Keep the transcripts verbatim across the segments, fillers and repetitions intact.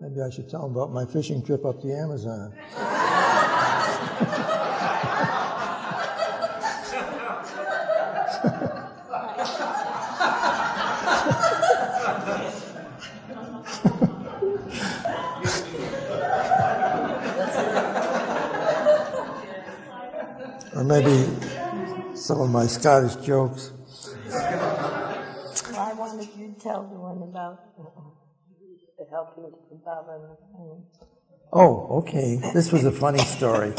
Maybe I should tell them about my fishing trip up the Amazon. Or maybe some of my Scottish jokes. I wanted you to tell the one about helping with Baba. Oh, okay. This was a funny story.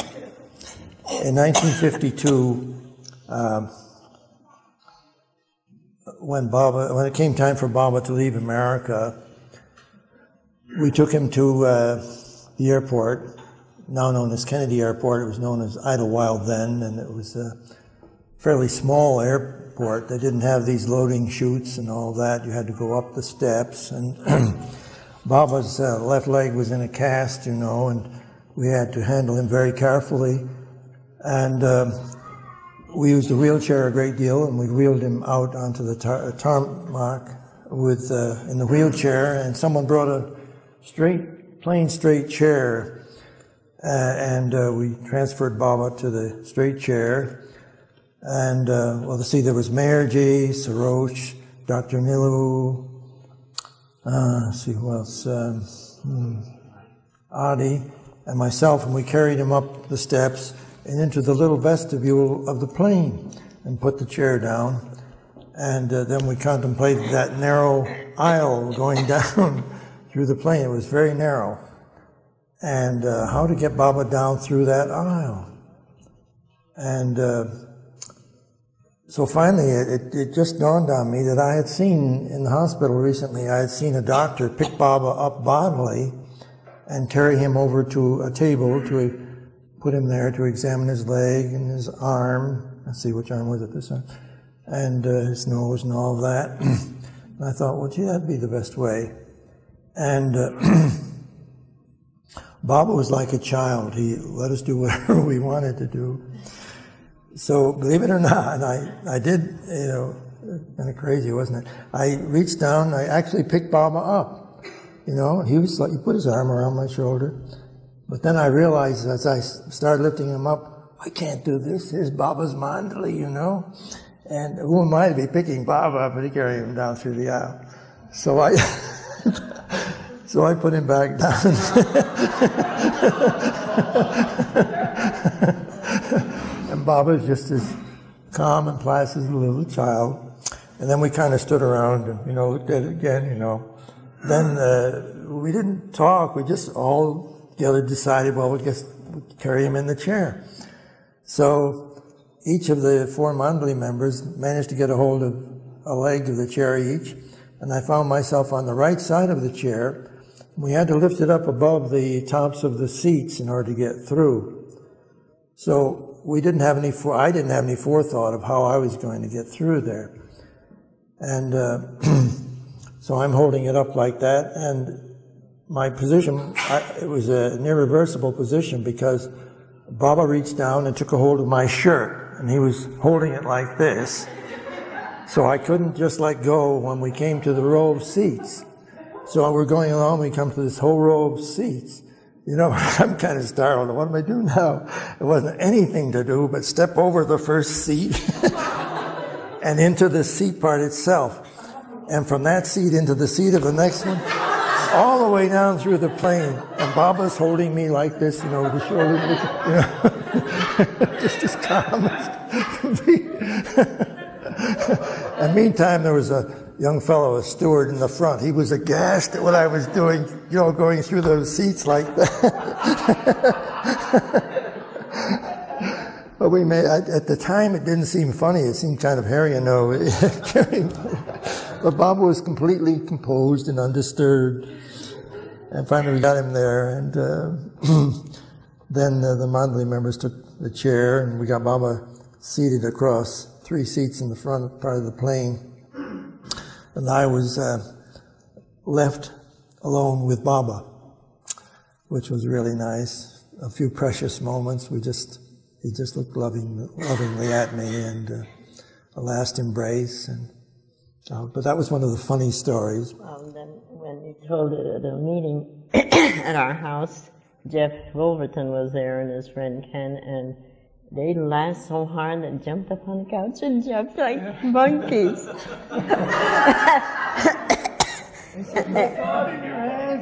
In nineteen fifty-two, um, when Baba, when it came time for Baba to leave America, we took him to uh, the airport, now known as Kennedy Airport. It was known as Idlewild then, and it was a fairly small airport. They didn't have these loading chutes and all that. You had to go up the steps, and Baba's uh, left leg was in a cast, you know, and we had to handle him very carefully. And um, we used the wheelchair a great deal, and we wheeled him out onto the tar tarmac with, uh, in the wheelchair, and someone brought a straight, plain straight chair, uh, and uh, we transferred Baba to the straight chair. And, uh, well, to see, there was Meherji, Sarosh, Doctor Nilu, uh, let's see who else, um, hmm, Adi, and myself, and we carried him up the steps and into the little vestibule of the plane and put the chair down. And uh, then we contemplated that narrow aisle going down through the plane. It was very narrow. And uh, how to get Baba down through that aisle. And... Uh, So finally, it, it just dawned on me that I had seen, in the hospital recently, I had seen a doctor pick Baba up bodily and carry him over to a table to put him there to examine his leg and his arm. Let's see, which arm was it, this arm? And uh, his nose and all of that. And I thought, well, gee, that'd be the best way. And uh, Baba was like a child. He let us do whatever we wanted to do. So, believe it or not, I, I did, you know, kind of crazy, wasn't it? I reached down, I actually picked Baba up, you know, he was like, he put his arm around my shoulder. But then I realized as I started lifting him up, I can't do this, here's Baba's mandali, you know? And who am I to be picking Baba up and carrying him down through the aisle? So I, so I put him back down. Baba's just as calm and placid as a little child. And then we kind of stood around and, you know, looked at it again, you know. Then uh, we didn't talk. We just all together decided, well, we'll just carry him in the chair. So each of the four mandali members managed to get a hold of a leg of the chair each. And I found myself on the right side of the chair. We had to lift it up above the tops of the seats in order to get through. So... We didn't have any, for, I didn't have any forethought of how I was going to get through there. And uh, so I'm holding it up like that, and my position, I, it was an irreversible position because Baba reached down and took a hold of my shirt, and he was holding it like this. So I couldn't just let go when we came to the row of seats. So we're going along, we come to this whole row of seats. You know, I'm kind of startled. What am I doing now? It wasn't anything to do but step over the first seat and into the seat part itself. And from that seat into the seat of the next one, all the way down through the plane. And Baba's holding me like this, you know, the shoulder, you know, just as calm as can be. And meantime, there was a young fellow, a steward in the front. He was aghast at what I was doing, you know, going through those seats like that. But we made, at the time it didn't seem funny. It seemed kind of hairy, you know. But Baba was completely composed and undisturbed. And finally we got him there. And uh, then uh, the Mandali members took the chair and we got Baba seated across three seats in the front part of the plane. And I was uh, left alone with Baba, which was really nice. A few precious moments. We just, he just looked loving, lovingly at me, and uh, a last embrace. And uh, but that was one of the funny stories. Um, then when you told it at a meeting, at our house. Jeff Wolverton was there and his friend Ken, and they laughed so hard and jumped up on the couch and jumped like monkeys.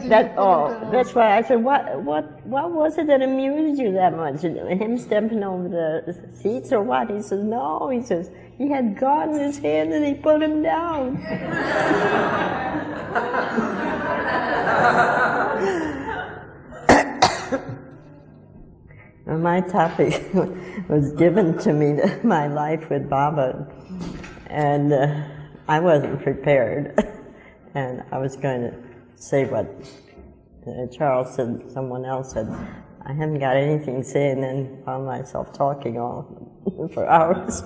that, oh, that's why I said, what, what, what was it that amused you that much? Him stepping over the seats or what? He says, no, he says, he had God in his hand and he put him down. Well, my topic was given to me, my life with Baba, and uh, I wasn't prepared. And I was going to say what uh, Charles said, someone else said, I haven't got anything to say, and then found myself talking all for hours.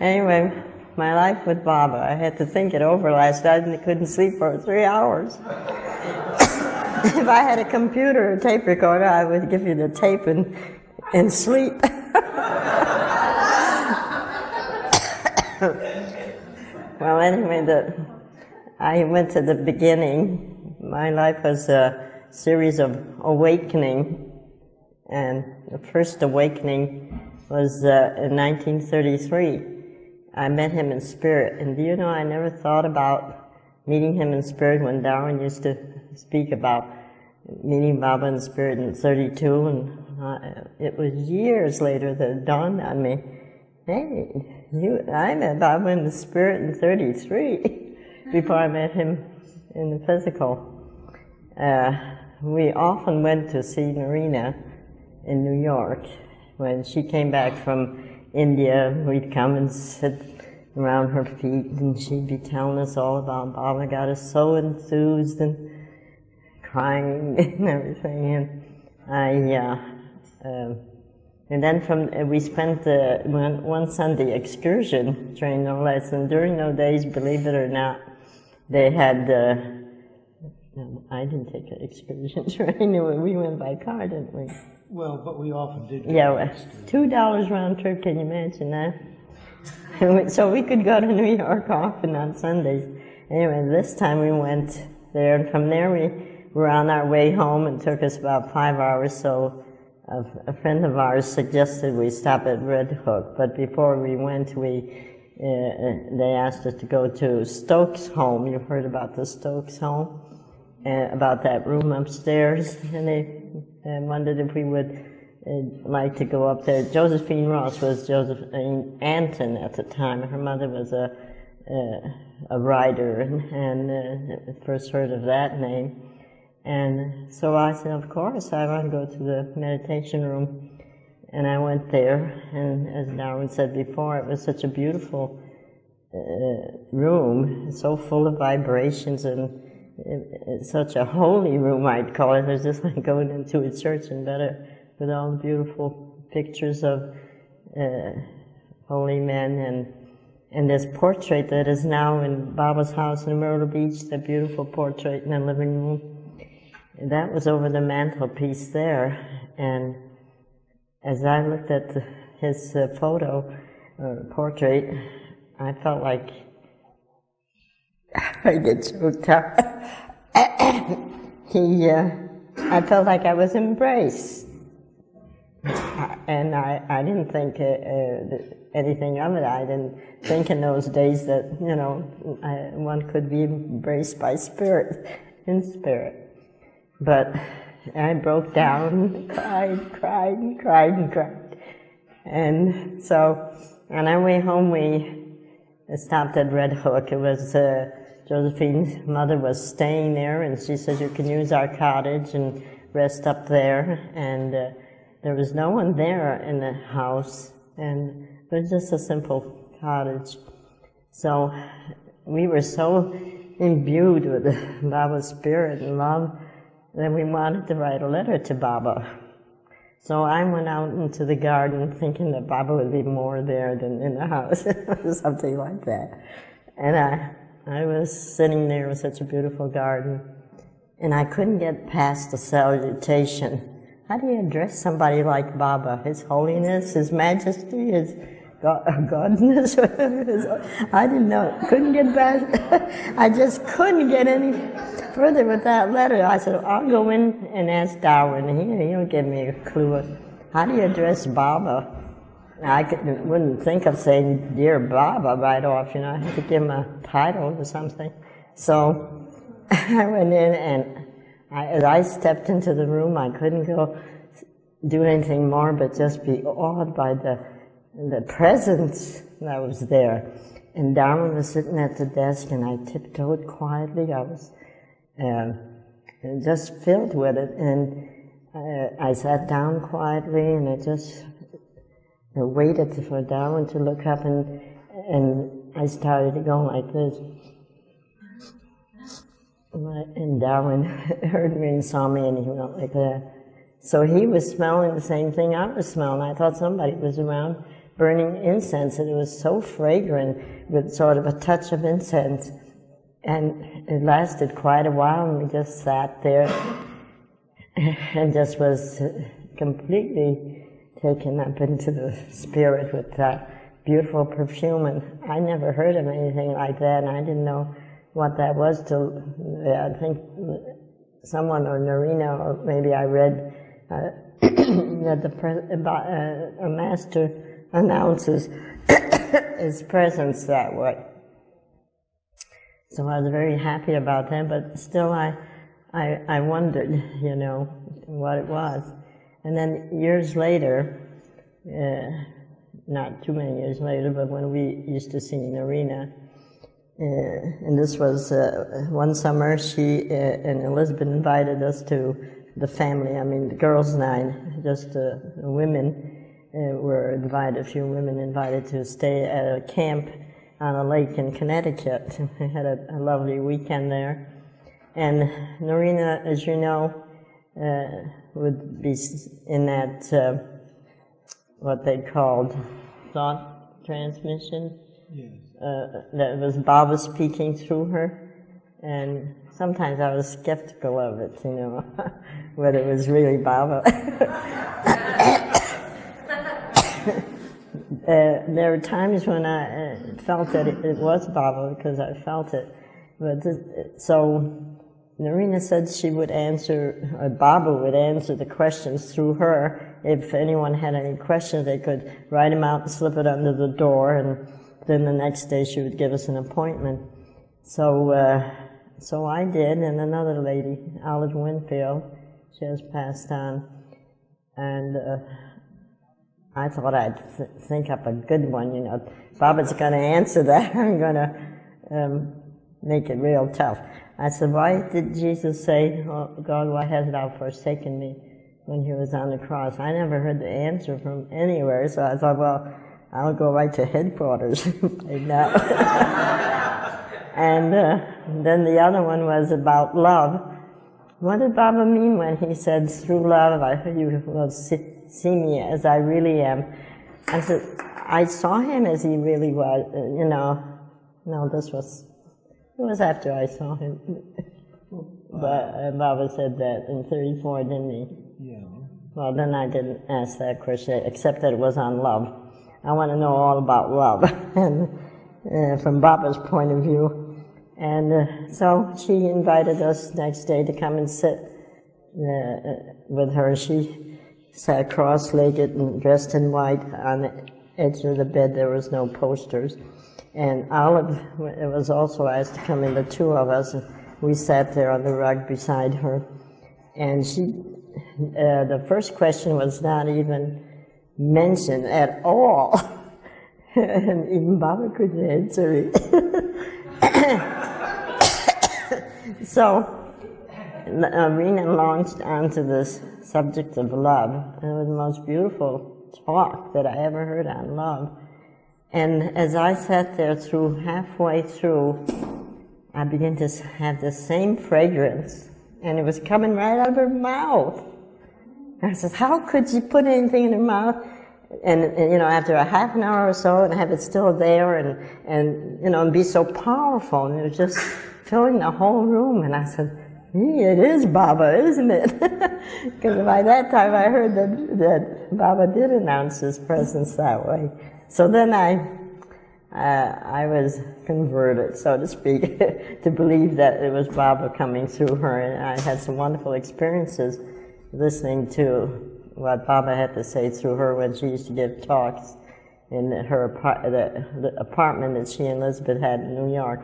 Anyway, my life with Baba, I had to think it over last night and I couldn't sleep for three hours. If I had a computer or tape recorder, I would give you the tape and, and sleep. Well, anyway, the... I went to the beginning. My life was a series of awakening, and the first awakening was uh, in nineteen thirty-three. I met him in spirit, and do you know I never thought about meeting him in spirit when Darwin used to speak about meeting Baba in spirit in thirty-two, and uh, it was years later that it dawned on me, hey, you, I met Baba in the spirit in thirty-three. Before I met him in the physical. Uh, we often went to see Norina in New York. When she came back from India, we'd come and sit around her feet, and she'd be telling us all about Baba. Got us so enthused and crying and everything. And I, uh, uh, and then from uh, we spent uh, one, one Sunday excursion during no less, and during those days, believe it or not, they had, uh, no, I didn't take an excursion train, we went by car, didn't we? Well, but we often did. Yeah, well, two dollars round trip, can you imagine that? So we could go to New York often on Sundays. Anyway, this time we went there, and from there we were on our way home, and took us about five hours, so a, a friend of ours suggested we stop at Red Hook, but before we went, we... Uh, they asked us to go to Stokes' home. You've heard about the Stokes' home, uh, about that room upstairs, and they uh, wondered if we would uh, like to go up there. Josephine Ross was Josephine Anton at the time. Her mother was a uh, a writer, and, and uh, first heard of that name. And so I said, of course, I want to go to the meditation room. And I went there, and as Darwin said before, it was such a beautiful uh, room, so full of vibrations, and it, it's such a holy room, I'd call it. It's just like going into a church and better, with all the beautiful pictures of uh, holy men, and, and this portrait that is now in Baba's house in Myrtle Beach, that beautiful portrait in the living room. And that was over the mantelpiece there. And as I looked at the, his uh, photo, uh, portrait, I felt like I get choked up. he, uh, I felt like I was embraced, and I, I didn't think uh, uh, anything of it. I didn't think in those days that you know I, one could be embraced by spirit, in spirit, but. I broke down, cried, cried, and cried, and cried. And so, on our way home, we stopped at Red Hook. It was, uh, Josephine's mother was staying there, and she said, you can use our cottage and rest up there. And uh, there was no one there in the house, and it was just a simple cottage. So, we were so imbued with Baba's spirit and love, then we wanted to write a letter to Baba. So I went out into the garden thinking that Baba would be more there than in the house, or something like that. And I, I was sitting there with such a beautiful garden, and I couldn't get past the salutation. How do you address somebody like Baba? His holiness, his majesty, his gardeners, whatever it is. I didn't know. Couldn't get past. I just couldn't get any further with that letter. I said, I'll go in and ask Darwin. He, he'll give me a clue. How do you address Baba? I couldn't, wouldn't think of saying Dear Baba right off, you know. I had to give him a title or something. So I went in, and I, as I stepped into the room, I couldn't go do anything more but just be awed by the the presence that was there. And Darwin was sitting at the desk, and I tiptoed quietly. I was uh, just filled with it, and I, I sat down quietly, and I just I waited for Darwin to look up, and and I started to go like this. And Darwin heard me and saw me, and he went like that. So he was smelling the same thing I was smelling. I thought somebody was around burning incense, and it was so fragrant with sort of a touch of incense. And it lasted quite a while, and we just sat there and just was completely taken up into the spirit with that beautiful perfume. And I never heard of anything like that, and I didn't know what that was till I think someone or Norina, or maybe I read uh, that the pres uh, a master announces his presence that way. So I was very happy about that, but still I, I, I wondered, you know, what it was. And then years later, uh, not too many years later, but when we used to sing Norina. Uh, and this was uh, one summer, she uh, and Elizabeth invited us to the family, I mean the girls and I, just uh, the women uh, were invited, a few women invited to stay at a camp on a lake in Connecticut. We had a, a lovely weekend there. And Norina, as you know, uh, would be in that, uh, what they called thought transmission. Yes. Uh, that was Baba speaking through her, and sometimes I was skeptical of it, you know, whether it was really Baba. uh, there were times when I uh, felt that it, it was Baba because I felt it. But this, so Norina said she would answer, or Baba would answer the questions through her. If anyone had any questions, they could write them out and slip it under the door, and then the next day she would give us an appointment. So uh, so I did, and another lady, Olive Winfield, she has passed on, and uh, I thought I'd th think up a good one, you know. Baba's going to answer that, I'm going to um, make it real tough. I said, why did Jesus say, oh, God, why hast thou forsaken me, when he was on the cross? I never heard the answer from anywhere, so I thought, well, I'll go right to headquarters right now. And uh, then the other one was about love. What did Baba mean when he said, through love, I, you will see, see me as I really am? I said, I saw him as he really was, you know. No, this was, it was after I saw him. But uh, Baba said that in thirty-four, didn't he? Yeah. Well, then I didn't ask that question, except that it was on love. I want to know all about love, and uh, from Baba's point of view. And uh, so she invited us next day to come and sit uh, with her. She sat cross-legged and dressed in white on the edge of the bed. There was no posters. And Olive was also asked to come in, the two of us. We sat there on the rug beside her. And she, uh, the first question was not even mention at all, and even Baba couldn't answer it. So Norina launched onto this subject of love, and it was the most beautiful talk that I ever heard on love. And as I sat there through halfway through, I began to have the same fragrance, and it was coming right out of her mouth. I said, how could she put anything in her mouth? And, and, you know, after a half an hour or so, and have it still there, and, and you know, and be so powerful. And it was just filling the whole room. And I said, it is Baba, isn't it? Because by that time I heard that, that Baba did announce his presence that way. So then I, uh, I was converted, so to speak, to believe that it was Baba coming through her, and I had some wonderful experiences listening to what Baba had to say through her when she used to give talks in her the, the apartment that she and Elizabeth had in New York.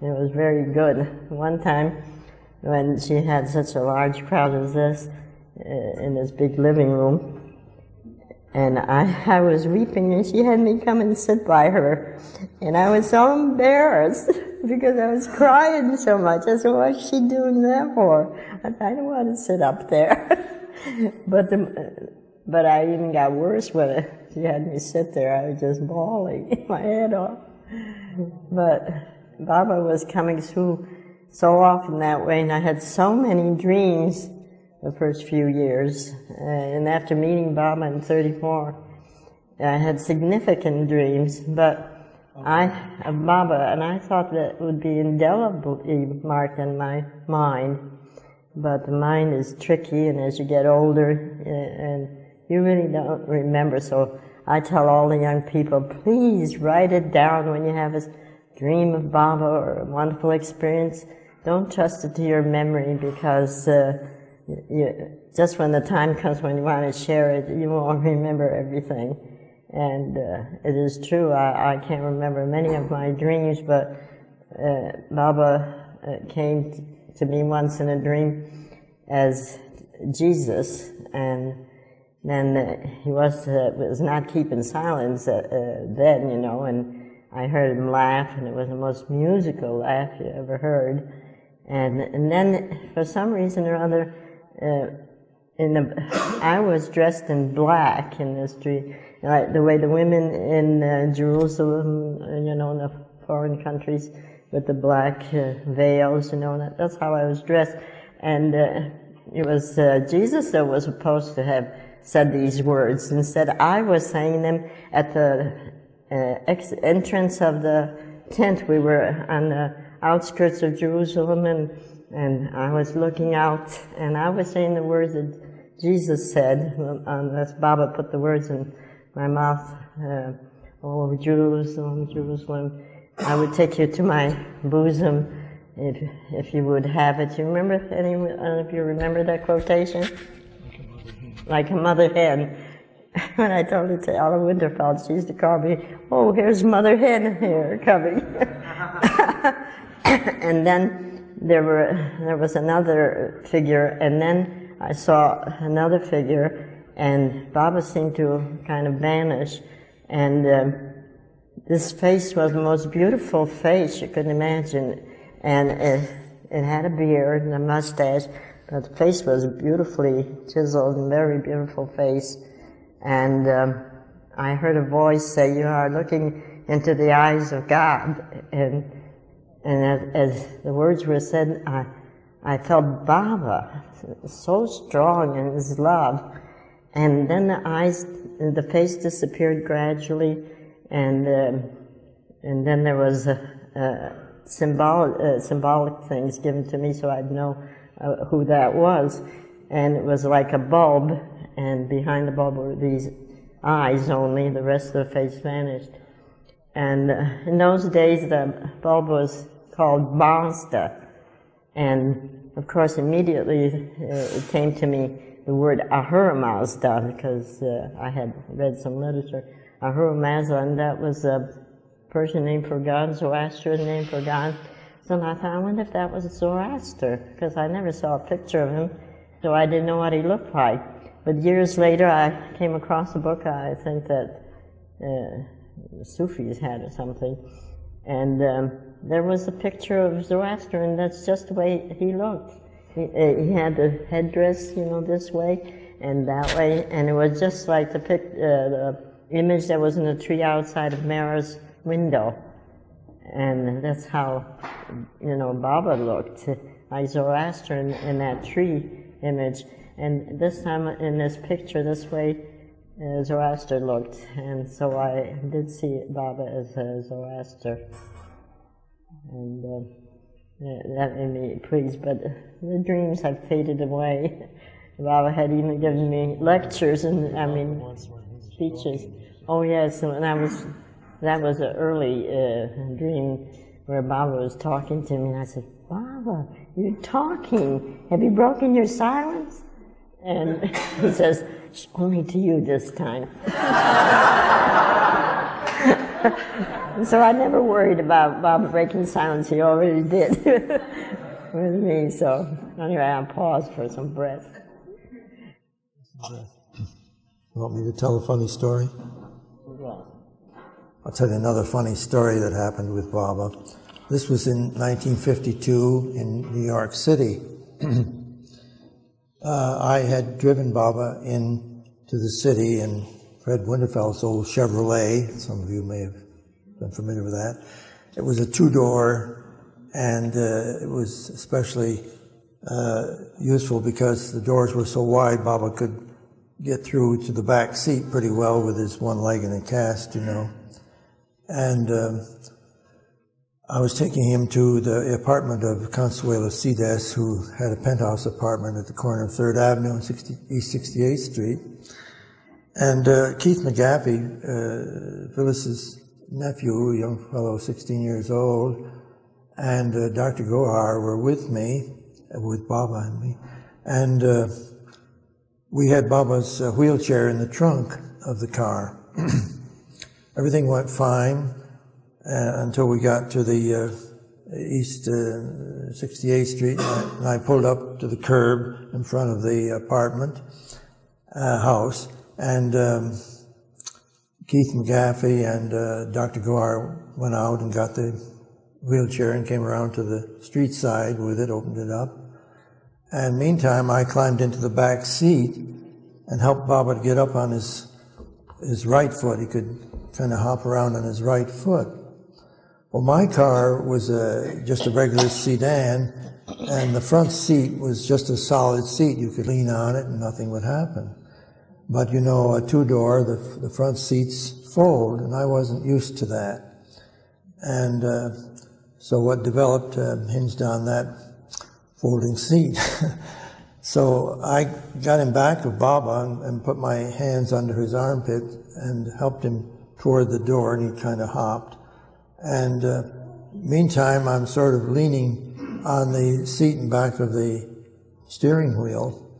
And it was very good. One time, when she had such a large crowd as this, in this big living room, and I, I was weeping, and she had me come and sit by her, and I was so embarrassed because I was crying so much. I said, "What's she doing that for? I don't want to sit up there." But the, but I even got worse when it, she had me sit there. I was just bawling my head off. But Baba was coming through so often that way, and I had so many dreams the first few years. Uh, and after meeting Baba in thirty-four, I had significant dreams, but I of Baba, and I thought that it would be indelibly marked in my mind. But the mind is tricky, and as you get older, and you really don't remember. So I tell all the young people, please write it down when you have a dream of Baba or a wonderful experience. Don't trust it to your memory, because uh, you, just when the time comes when you want to share it, you won't remember everything. And uh, it is true, I, I can't remember many of my dreams, but uh, Baba uh, came to, to me once in a dream as Jesus, and then uh, he was uh, was not keeping silence uh, uh, then, you know, and I heard him laugh, and it was the most musical laugh you ever heard. And and then, for some reason or other, uh, in the, I was dressed in black in this dream, like the way the women in uh, Jerusalem, you know, in the foreign countries, with the black uh, veils, you know, and that's how I was dressed. And uh, it was uh, Jesus that was supposed to have said these words. Instead, I was saying them at the uh, ex entrance of the tent. We were on the outskirts of Jerusalem, and, and I was looking out, and I was saying the words that Jesus said, unless Baba put the words in my mouth. Uh, oh, Jerusalem, Jerusalem, I would take you to my bosom if if you would have it. You remember any if you remember that quotation? Like a mother hen. When I told it to Ella Winterfeldt, she used to call me, "Oh, here's mother hen here coming." And then there were there was another figure, and then I saw another figure, and Baba seemed to kind of vanish, and. Um, This face was the most beautiful face you could imagine, and it, it had a beard and a mustache, but the face was beautifully chiseled and very beautiful face. And um, I heard a voice say, "You are looking into the eyes of God." And and as, as the words were said, I I felt Baba so strong in his love, and then the eyes, the face disappeared gradually. And uh, and then there was uh, uh, symbolic uh, symbolic things given to me, so I'd know uh, who that was. And it was like a bulb, and behind the bulb were these eyes only. The rest of the face vanished. And uh, in those days, the bulb was called Mazda. And of course, immediately uh, it came to me the word Ahura Mazda, because uh, I had read some literature. Ahura Mazda, and that was a Persian name for God, Zoroaster name for God. So I thought, I wonder if that was Zoroaster, because I never saw a picture of him, so I didn't know what he looked like. But years later, I came across a book, I think that uh, Sufis had or something, and um, there was a picture of Zoroaster, and that's just the way he looked. He, he had the headdress, you know, this way and that way, and it was just like the pic. Uh, the, image that was in a tree outside of Mara's window. And that's how, you know, Baba looked, like Zoroaster in, in that tree image. And this time in this picture, this way, uh, Zoroaster looked. And so I did see Baba as uh, Zoroaster. And uh, that made me pleased. But the dreams have faded away. Baba had even given me lectures, and I mean, speeches. Oh yes, when I was, that was an early uh, dream where Baba was talking to me, and I said, "Baba, you're talking. Have you broken your silence?" And he says, "Only to you this time." So I never worried about Baba breaking silence. He already did with me. So anyway, I'll pause for some breath. You want me to tell a funny story? Yeah. I'll tell you another funny story that happened with Baba. This was in nineteen fifty-two in New York City. uh, I had driven Baba into the city in Fred Winterfeldt's old Chevrolet. Some of you may have been familiar with that. It was a two-door, and uh, it was especially uh, useful because the doors were so wide, Baba could get through to the back seat pretty well with his one leg in a cast, you know. And um, I was taking him to the apartment of Consuelo Cides, who had a penthouse apartment at the corner of third Avenue and East sixty-eighth Street. And uh, Keith McGaffey, uh, Phyllis's nephew, a young fellow, sixteen years old, and uh, Doctor Goher were with me, with Baba and me. And uh, we had Baba's uh, wheelchair in the trunk of the car. Everything went fine uh, until we got to the uh, East uh, sixty-eighth Street, and I, and I pulled up to the curb in front of the apartment uh, house, and um, Keith McGaffey and uh, Doctor Goher went out and got the wheelchair and came around to the street side with it, opened it up. And meantime, I climbed into the back seat and helped Baba to get up on his his right foot. He could kind of hop around on his right foot. Well, my car was a, just a regular sedan, and the front seat was just a solid seat. You could lean on it and nothing would happen. But, you know, a two-door, the, the front seats fold, and I wasn't used to that. And uh, so what developed uh, hinged on that folding seat. So I got him back to Baba and, and put my hands under his armpit and helped him toward the door, and he kind of hopped. And uh, meantime, I'm sort of leaning on the seat in back of the steering wheel.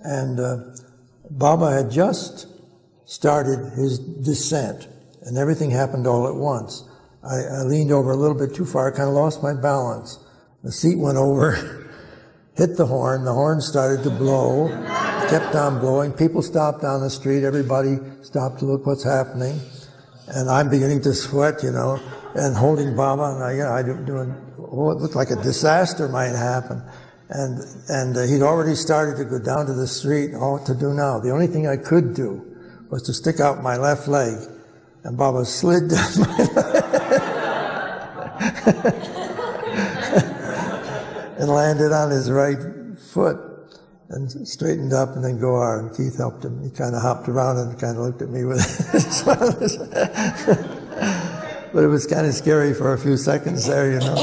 And uh, Baba had just started his descent, and everything happened all at once. I, I leaned over a little bit too far, kind of lost my balance. The seat went over. Hit the horn, the horn started to blow, kept on blowing, people stopped on the street, everybody stopped to look what's happening, and I'm beginning to sweat, you know, and holding Baba, and I, you know, I doing, oh, it looked like a disaster might happen, and and uh, he'd already started to go down to the street, oh, what to do now? The only thing I could do was to stick out my left leg, and Baba slid down my leg. And landed on his right foot and straightened up, and then Goher and Keith helped him. He kind of hopped around and kind of looked at me with a smile. But it was kind of scary for a few seconds there, you know. uh,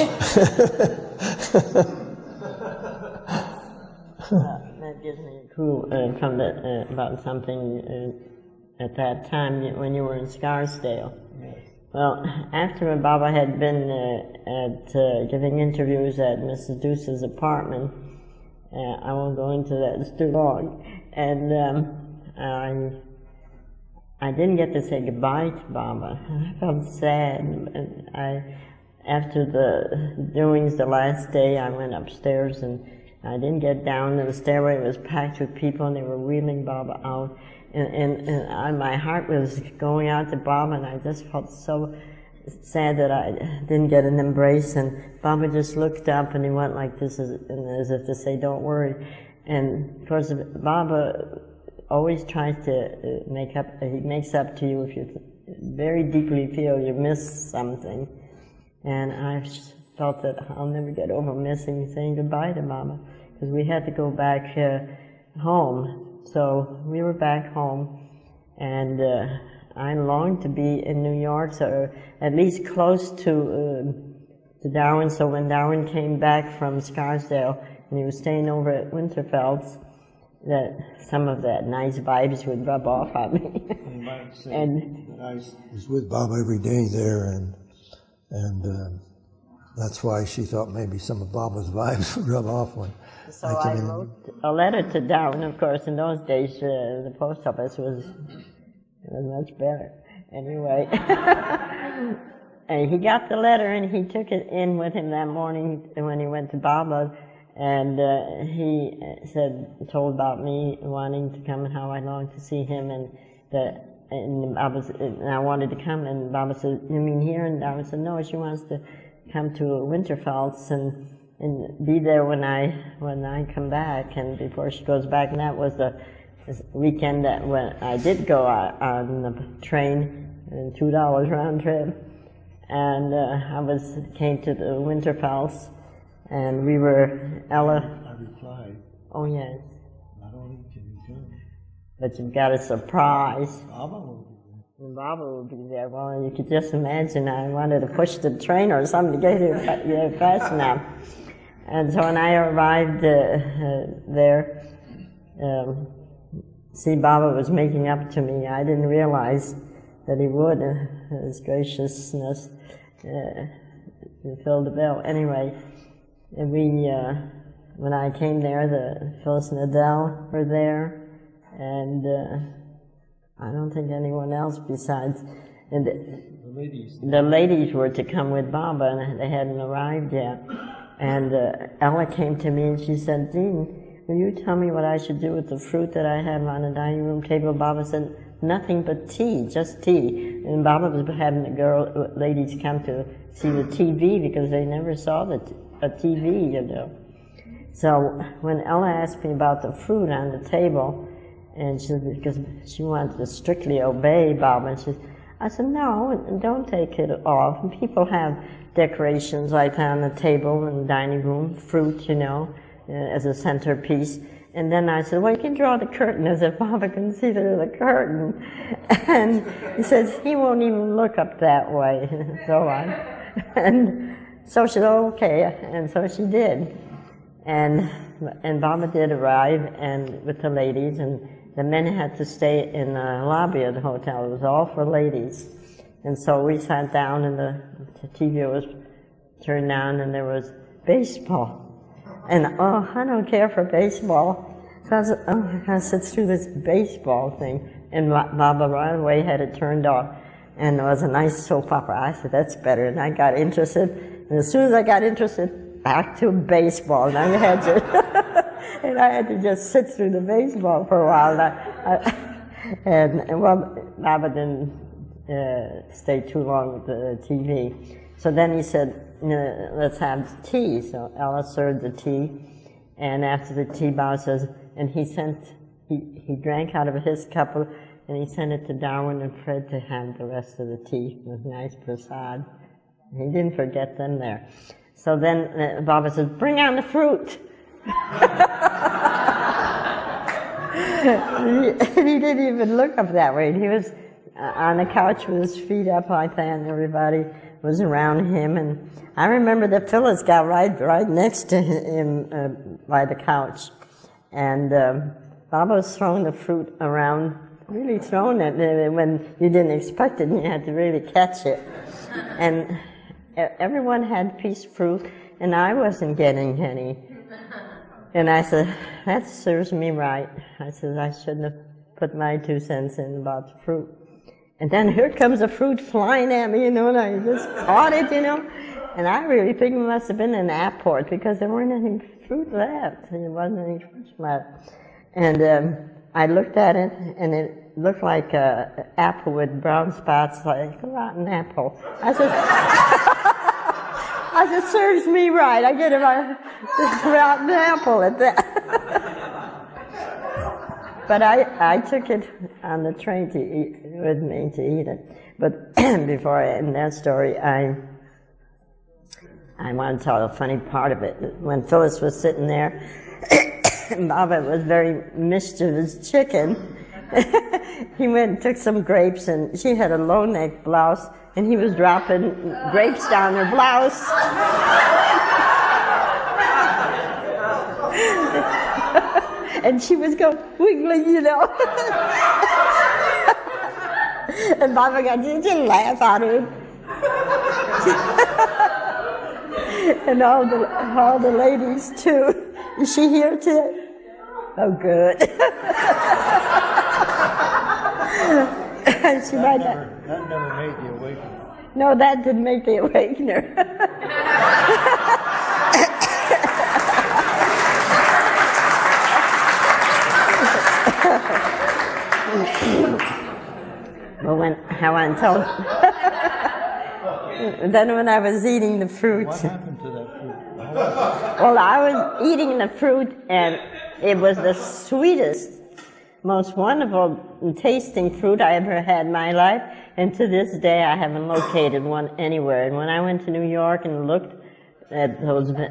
that gives me a clue uh, from the, uh, about something uh, at that time when you were in Scarsdale. Well, after Baba had been uh, at uh, giving interviews at Missus Deuce's apartment, uh, I won't go into that, it's too long, and um, I, I didn't get to say goodbye to Baba. I felt sad. And I, after the doings the last day, I went upstairs, and I didn't get down, and the stairway was packed with people, and they were wheeling Baba out. And, and, and I, my heart was going out to Baba, and I just felt so sad that I didn't get an embrace. And Baba just looked up, and he went like this, as, as if to say, "Don't worry." And of course, Baba always tries to make up. He makes up to you if you very deeply feel you missed something. And I felt that I'll never get over missing saying goodbye to Baba, because we had to go back uh, home. So we were back home, and uh, I longed to be in New York, so at least close to, uh, to Darwin. So when Darwin came back from Scarsdale, and he was staying over at Winterfeldt's, that some of that nice vibes would rub off on me. And I was with Bob every day there, and and um, that's why she thought maybe some of Baba's vibes would rub off on. So I, I wrote a letter to Darwin. Of course, in those days, uh, the post office was was much better. Anyway, and he got the letter, and he took it in with him that morning when he went to Baba's. And uh, he said, told about me wanting to come and how I longed to see him, and that, and Baba said, and I wanted to come, and Baba said, "You mean here?" And Darwin said, "No, she wants to come to Winterfeldt's and and be there when I when I come back, and before she goes back." And that was the weekend that when I did go out on the train, and two dollars round trip, and uh, I was came to the Winterfeldt's. And we were, Ella... I replied. Oh, yes. Not only can you come, but you've got a surprise. Baba will be there. And Baba will be there. Well, you could just imagine I wanted to push the train or something to get here fast enough. And so when I arrived uh, uh, there, um, see, Baba was making up to me. I didn't realize that he would. Uh, his graciousness uh, filled the bill. Anyway... And we, uh, when I came there, the Phyllis and Adele were there, and uh, I don't think anyone else besides. And the, the ladies. The ladies were to come with Baba, and they hadn't arrived yet. And uh, Ella came to me and she said, "Dean, will you tell me what I should do with the fruit that I have on the dining room table?" Baba said, "Nothing but tea, just tea." And Baba was having the girl ladies come to see the T V because they never saw the t a T V, you know. So when Ella asked me about the fruit on the table, and she because she wanted to strictly obey Baba, and she, I said, "No, don't take it off. And people have decorations like that on the table in the dining room, fruit, you know, as a centerpiece." And then I said, "Well, you can draw the curtain," as if Baba can see through the curtain. And he says, "He won't even look up that way," and so on. And so she said, "Oh, okay," and so she did. And and Baba did arrive, and with the ladies, and the men had to stay in the lobby of the hotel. It was all for ladies. And so we sat down, and the, the T V was turned on, and there was baseball. And, oh, I don't care for baseball. So I said, "Oh, I sits through this baseball thing." And Baba right away had it turned off. And there was a nice soap opera. I said, "That's better." And I got interested. And as soon as I got interested, back to baseball. And I had to, and I had to just sit through the baseball for a while. And, I, I, and, and well, Baba didn't uh, stay too long with the T V. So then he said, "Let's have tea." So Ella served the tea, and after the tea, Baba says, and he sent, he, he drank out of his cup, and he sent it to Darwin and Fred to have the rest of the tea with nice prasad. He didn't forget them there. So then Baba says, "Bring on the fruit." and he, and he didn't even look up that way. He was on the couch with his feet up like that, and everybody was around him, and I remember that Phyllis got right right next to him uh, by the couch, and um, Baba was throwing the fruit around, really throwing it when you didn't expect it, and you had to really catch it. And everyone had piece fruit, and I wasn't getting any. And I said, "That serves me right." I said, "I shouldn't have put my two cents in about the fruit." And then here comes a fruit flying at me, you know, and I just caught it, you know. And I really think it must have been an apport because there weren't any fruit left. There wasn't any fruit left. And um, I looked at it, and it looked like an apple with brown spots, like a rotten apple. I said, I said, "Serves me right. I get a rotten apple at that." But I, I took it on the train to eat, with me to eat it. But before I end that story, I I want to tell a funny part of it. When Phyllis was sitting there, Baba was very mischievous chicken. He went and took some grapes, and she had a low-neck blouse, and he was dropping grapes down her blouse. and she was going wiggling, you know. And Baba got to just laugh at her. And all the all the ladies too. Is she here today? Oh, good. She that, never, that never made the awakener. No, that didn't make the awakener. Well, when how I told. Then when I was eating the fruit. What happened to that fruit? Well, I was eating the fruit, and it was the sweetest, most wonderful tasting fruit I ever had in my life, and to this day I haven't located one anywhere. And when I went to New York and looked at those uh,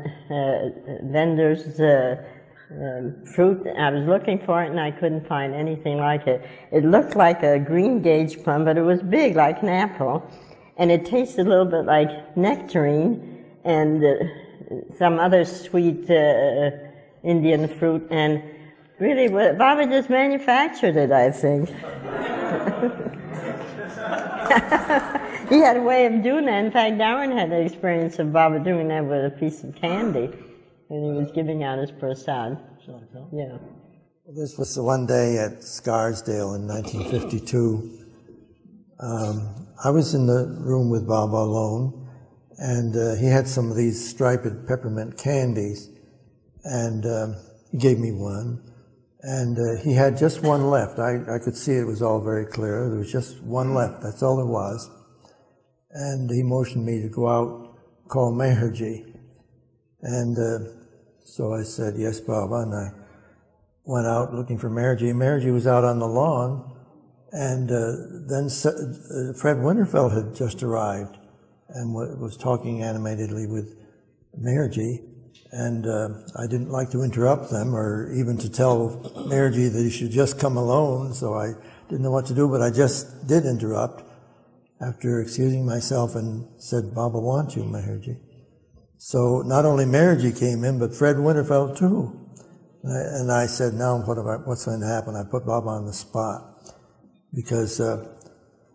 vendors' uh, um, fruit I was looking for it, and I couldn't find anything like it. It looked like a green gage plum, but it was big like an apple, and it tasted a little bit like nectarine and uh, some other sweet uh, Indian fruit, and really, Baba just manufactured it, I think. He had a way of doing that. In fact, Darwin had the experience of Baba doing that with a piece of candy when he was giving out his prasad. Shall I tell? Yeah. Well, this was the one day at Scarsdale in nineteen fifty-two. Um, I was in the room with Baba alone, and uh, he had some of these striped peppermint candies, and um, he gave me one. And uh, he had just one left. I, I could see it was all very clear. There was just one left. That's all there was. And he motioned me to go out, call Meherji. And uh, so I said, yes, Baba. And I went out looking for Meherji. Meherji was out on the lawn. And uh, then Fred Winterfeldt had just arrived and was talking animatedly with Meherji. And uh, I didn't like to interrupt them or even to tell Meherji that he should just come alone, so I didn't know what to do, but I just did interrupt after excusing myself and said, Baba wants you, Meherji. So not only Meherji came in, but Fred Winterfeldt too. And I, and I said, now what I, what's going to happen? I put Baba on the spot, because uh,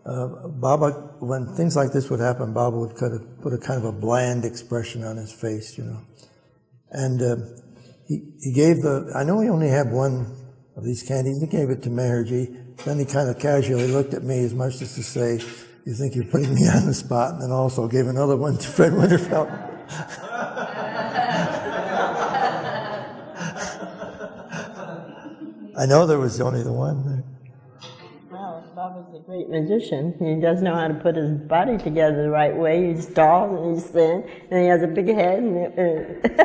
uh, Baba, when things like this would happen, Baba would kind of put a kind of a bland expression on his face, you know. And uh, he, he gave the, I know he only had one of these candies, he gave it to Meherji. Then he kind of casually looked at me as much as to say, you think you're putting me on the spot, and then also gave another one to Fred Winterfeldt. I know there was only the one there. Well, Baba's a great magician. He doesn't know how to put his body together the right way. He's tall and he's thin, and he has a big head, and, it, uh,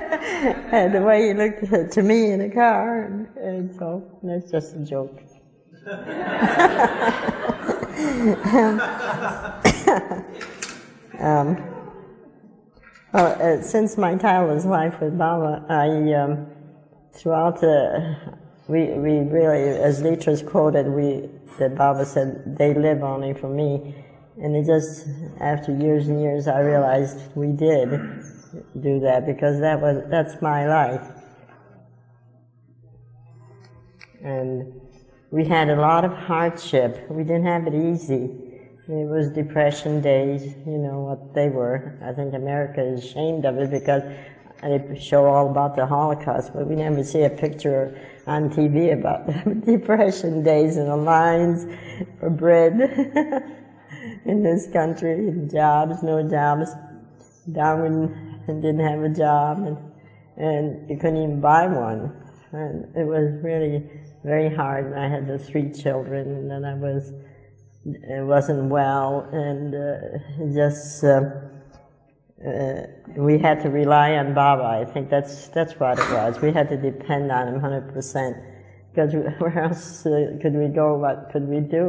and the way he looked to me in the car, and, and so that's just a joke. um, um, well, uh, since my childless life with Baba, I um, throughout the we we really, as Leatrice quoted, we. That Baba said, they live only for me. And it just, after years and years, I realized we did do that, because that was, that's my life. And we had a lot of hardship. We didn't have it easy. It was depression days, you know what they were. I think America is ashamed of it because they show all about the Holocaust, but we never see a picture on T V about depression days and the lines for bread in this country, and jobs, no jobs. Darwin didn't have a job, and, and you couldn't even buy one. And it was really very hard, and I had the three children, and then I was, it wasn't well, and uh, just, uh, Uh, we had to rely on Baba. I think that's that's what it was. We had to depend on him one hundred percent, because where else uh, could we go? What could we do?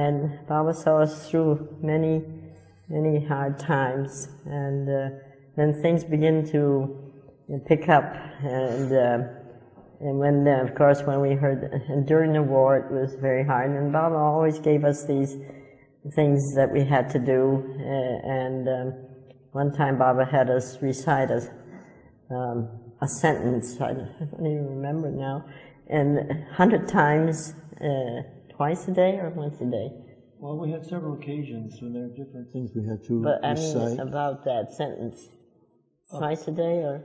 And Baba saw us through many, many hard times. And uh, then things begin to pick up. And uh, and when, uh, of course, when we heard and during the war, it was very hard. And Baba always gave us these things that we had to do. Uh, and um, One time Baba had us recite a, um, a sentence, I don't even remember now, and a hundred times, uh, twice a day or once a day? Well, we had several occasions when there were different things we had to but, recite. But I mean about that sentence, twice a day or?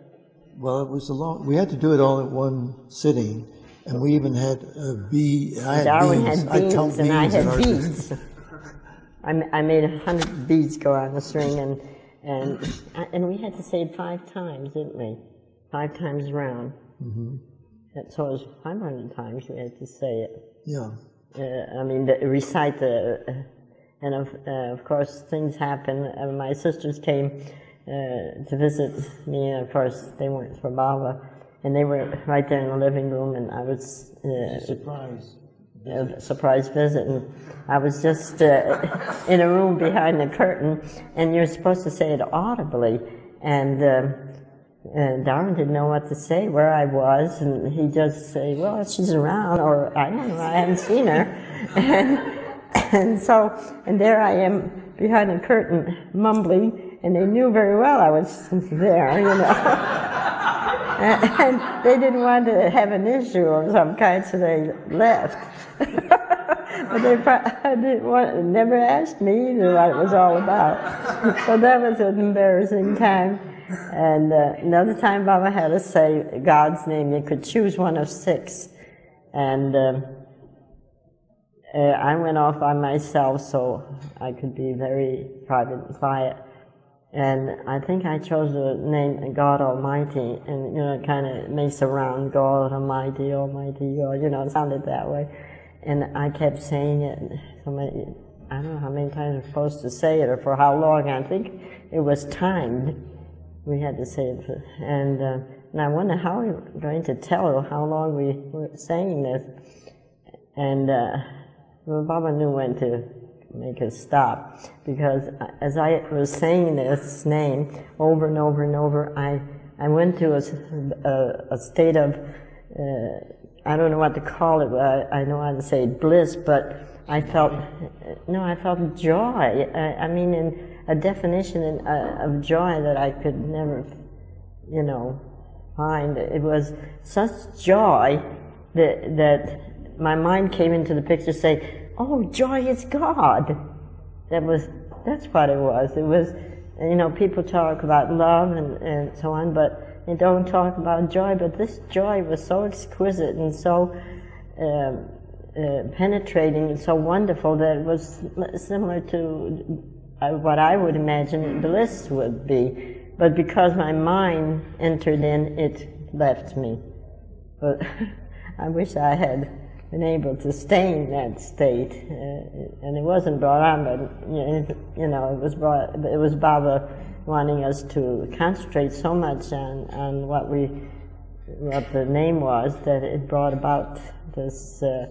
Well, it was a long, we had to do it all at one sitting, and we even had a bee, I had Darwin beads. had beads, I beads and I had beads. I made a hundred beads go on the string, and, and, and we had to say it five times, didn't we? Five times around. Mm-hmm. So it was five hundred times we had to say it. Yeah. Uh, I mean, the, recite the, uh, and of, uh, of course things happen. Uh, my sisters came uh, to visit me, and of course they weren't for Baba, and they were right there in the living room, and I was... Uh, surprise. A surprise visit, and I was just uh, in a room behind the curtain, and you're supposed to say it audibly, and... Uh, And Darwin didn't know what to say, where I was, and he'd just say, well, she's around, or I don't know, I haven't seen her. And, and so, and there I am behind the curtain mumbling, and they knew very well I was there, you know. and, and they didn't want to have an issue of some kind, so they left. But they probably want, never asked me either what it was all about. So that was an embarrassing time. And uh, another time Baba had us say God's name. You could choose one of six. And uh, uh, I went off by myself so I could be very private and quiet. And I think I chose the name God Almighty. And, you know, it kind of makes a round, God Almighty, Almighty, God, you know, it sounded that way. And I kept saying it. Somebody, I don't know how many times I'm supposed to say it or for how long. I think it was timed. We had to say it, and, uh, and I wonder how we were going to tell her how long we were saying this. And uh, well, Baba knew when to make us stop, because as I was saying this name over and over and over, I, I went to a, a, a state of, uh, I don't know what to call it, I, I know how to say bliss, but I felt, no, I felt joy. I, I mean, in a definition in, uh, of joy that I could never, you know, find. It was such joy that, that my mind came into the picture saying, oh, joy is God. That was, that's what it was. It was, you know, people talk about love and, and so on, but they don't talk about joy. But this joy was so exquisite and so um, uh, penetrating and so wonderful that it was similar to what I would imagine bliss would be, but because my mind entered in, it left me. But I wish I had been able to stay in that state, uh, and it wasn't brought on, but you know, it was brought. It was Baba wanting us to concentrate so much on on what we, what the name was, that it brought about this uh,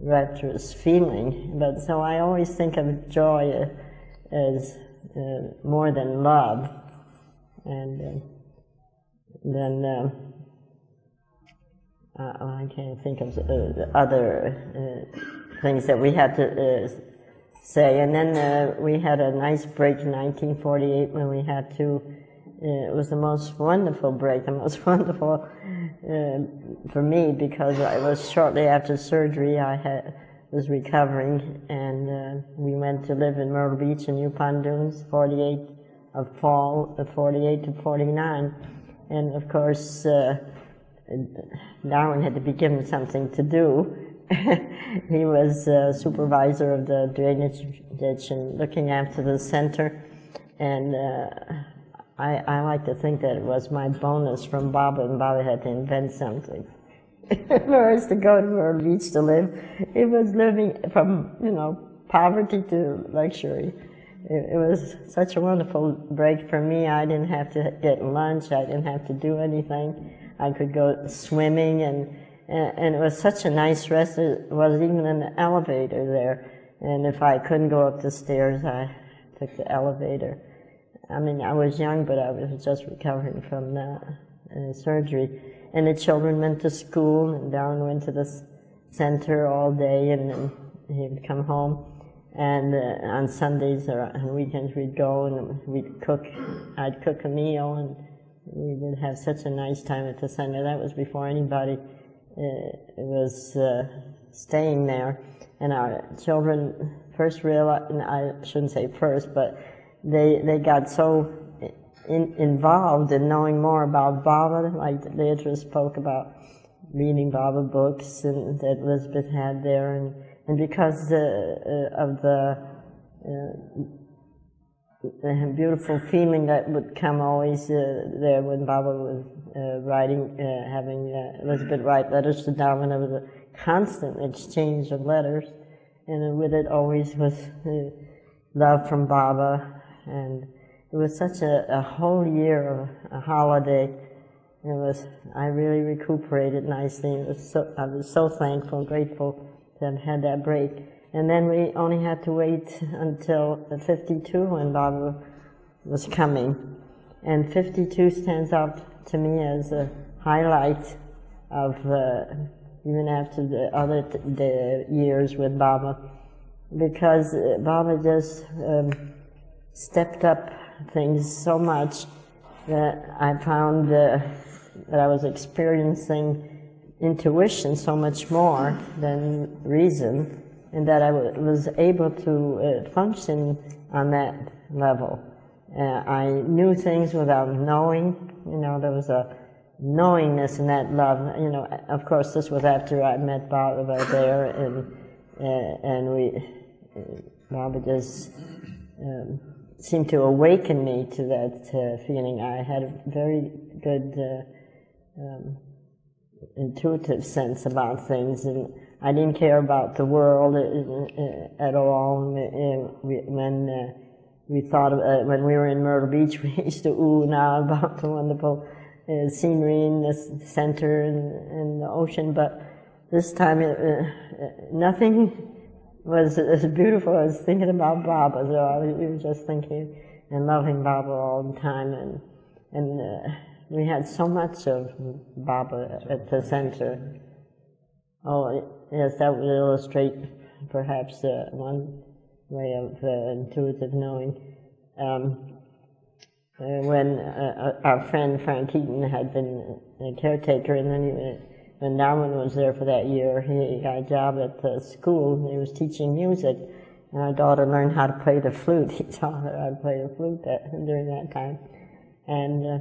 rapturous feeling. But so I always think of joy. Uh, as uh, more than love, and uh, then um, uh, oh, I can't think of uh, the other uh, things that we had to uh, say. And then uh, we had a nice break in nineteen forty-eight when we had to, uh, it was the most wonderful break, the most wonderful uh, for me, because it was shortly after surgery. I had was recovering, and uh, we went to live in Myrtle Beach in Yukon Dunes, forty-eight of fall, uh, forty-eight to forty-nine, and of course uh, Darwin had to be given something to do. He was uh, supervisor of the drainage ditch and looking after the center, and uh, I, I like to think that it was my bonus from Baba, and Baba had to invent something. For us to go to Myrtle Beach to live. It was living from, you know, poverty to luxury. It, it was such a wonderful break for me. I didn't have to get lunch. I didn't have to do anything. I could go swimming, and, and, and it was such a nice rest. It was even an elevator there. And if I couldn't go up the stairs, I took the elevator. I mean, I was young, but I was just recovering from the, uh, surgery. And the children went to school, and Darwin went to the center all day, and then he would come home. And uh, on Sundays or on weekends we'd go, and we'd cook. I'd cook a meal, and we would have such a nice time at the center. That was before anybody uh, was uh, staying there, and our children first realized, and I shouldn't say first, but they, they got so in, involved in knowing more about Baba, like Leatrice spoke about reading Baba books and, that Elizabeth had there, and, and because uh, uh, of the uh, the beautiful feeling that would come always uh, there when Baba was uh, writing, uh, having uh, Elizabeth write letters to Darwin. It was a constant exchange of letters, and with it always was uh, love from Baba. And it was such a, a whole year of a holiday. It was, I really recuperated nicely. It was so, I was so thankful, grateful to have had that break. And then we only had to wait until fifty-two when Baba was coming. And fifty-two stands out to me as a highlight of, uh, even after the other t the years with Baba, because Baba just um, stepped up things so much that I found uh, that I was experiencing intuition so much more than reason, and that I was able to uh, function on that level. Uh, I knew things without knowing, you know, there was a knowingness in that love, you know. Of course, this was after I met Baba there, and, uh, and we, Baba just um, seemed to awaken me to that uh, feeling. I had a very good uh, um, intuitive sense about things, and I didn't care about the world at all. When we thought of, when we were in Myrtle Beach, we used to ooh and ah about the wonderful scenery in the center and the ocean. But this time, nothing was as beautiful as thinking about Baba. So we were just thinking and loving Baba all the time, and and we had so much of Baba at the center. Oh, yes, that would illustrate perhaps uh, one way of uh, intuitive knowing. Um, uh, when uh, our friend Frank Eaton had been a caretaker, and then he, when Darwin was there for that year, he got a job at the school, and he was teaching music, and our daughter learned how to play the flute. He taught her how to play the flute that, during that time. And uh,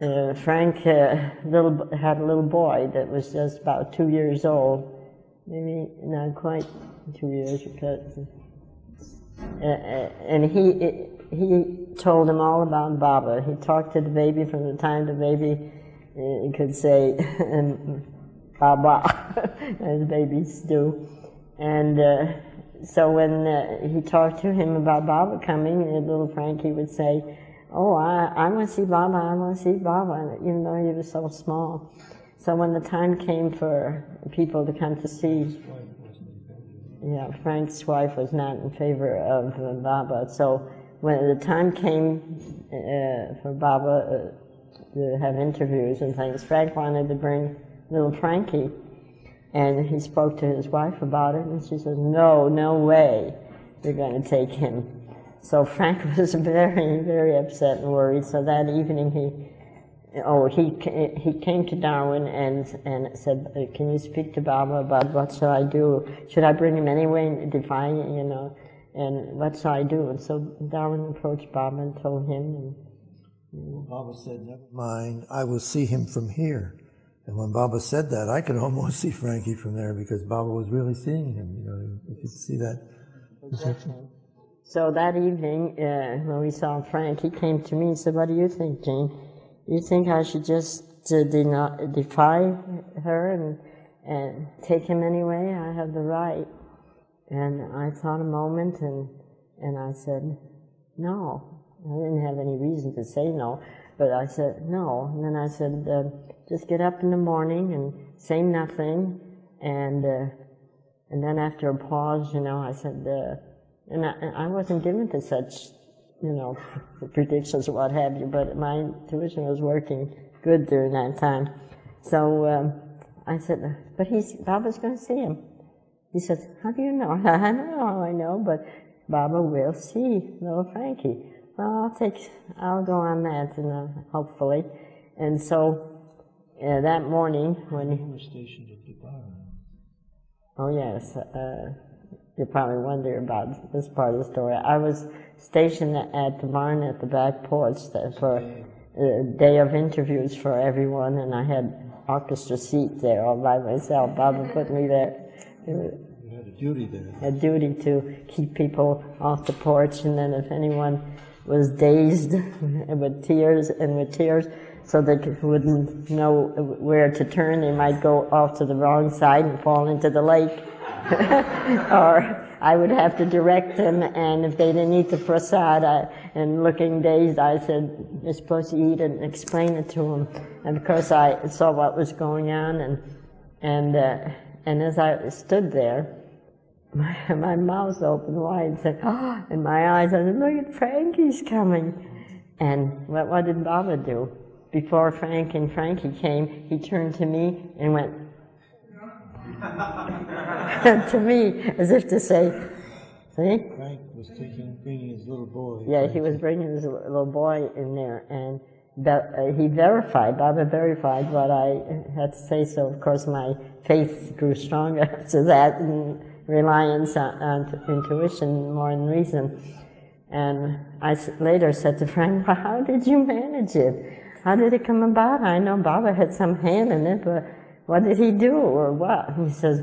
Uh, Frank uh, little, had a little boy that was just about two years old, maybe not quite two years, because, uh, uh, and he he told him all about Baba. He talked to the baby from the time the baby uh, could say Baba, as babies do. And uh, so when uh, he talked to him about Baba coming, little Frankie would say, "Oh, I, I want to see Baba, I want to see Baba," even though he was so small. So when the time came for people to come to see, yeah, Frank's wife was not in favor of uh, Baba. So when the time came uh, for Baba uh, to have interviews and things, Frank wanted to bring little Frankie. And he spoke to his wife about it, and she said, "No, no way, you're going to take him." So Frank was very, very upset and worried. So that evening, he, oh, he he came to Darwin and and said, "Can you speak to Baba about what shall I do? Should I bring him anyway, defy, you know, and what shall I do?" And so Darwin approached Baba and told him. And, you know. Baba said, "Never mind, I will see him from here." And when Baba said that, I could almost see Frankie from there, because Baba was really seeing him. You know, you could see that. Exactly. So that evening, uh, when we saw Frank, he came to me and said, "What do you think, Jane? You think I should just uh, deny, defy her and, and take him anyway? I have the right." And I thought a moment, and, and I said, "No." I didn't have any reason to say no, but I said, "No." And then I said, uh, "Just get up in the morning and say nothing." And, uh, and then after a pause, you know, I said, uh, And I, I wasn't given to such, you know, predictions or what have you, but my intuition was working good during that time. So um, I said, "But he's, Baba's going to see him." He says, "How do you know?" "I don't know how I know, but Baba will see little Frankie." "Well, I'll take, I'll go on that, and uh, hopefully." And so uh, that morning when... You were stationed at Dubai. Oh, yes. Uh, you probably wonder about this part of the story. I was stationed at the barn at the back porch for a day of interviews for everyone, and I had orchestra seat there all by myself. Baba put me there. You had a duty there. A duty to keep people off the porch, and then if anyone was dazed and with tears and with tears, so they wouldn't know where to turn, they might go off to the wrong side and fall into the lake. Or I would have to direct them, and if they didn't eat the prasad I, and looking dazed, I said, you're supposed to eat it and explain it to them. And of course I saw what was going on, and and uh, and as I stood there, my, my mouth opened wide and said, oh, and my eyes, I said, look at Frankie's coming. And what, what did Baba do? Before Frank and Frankie came, he turned to me and went, to me, as if to say, see? Frank was taking, bringing his little boy. Yeah, Frank. He was bringing his little boy in there, and he verified, Baba verified what I had to say, so of course my faith grew stronger after that, and reliance on, on intuition more than reason. And I later said to Frank, well, how did you manage it? How did it come about? I know Baba had some hand in it, but what did he do or what? He says,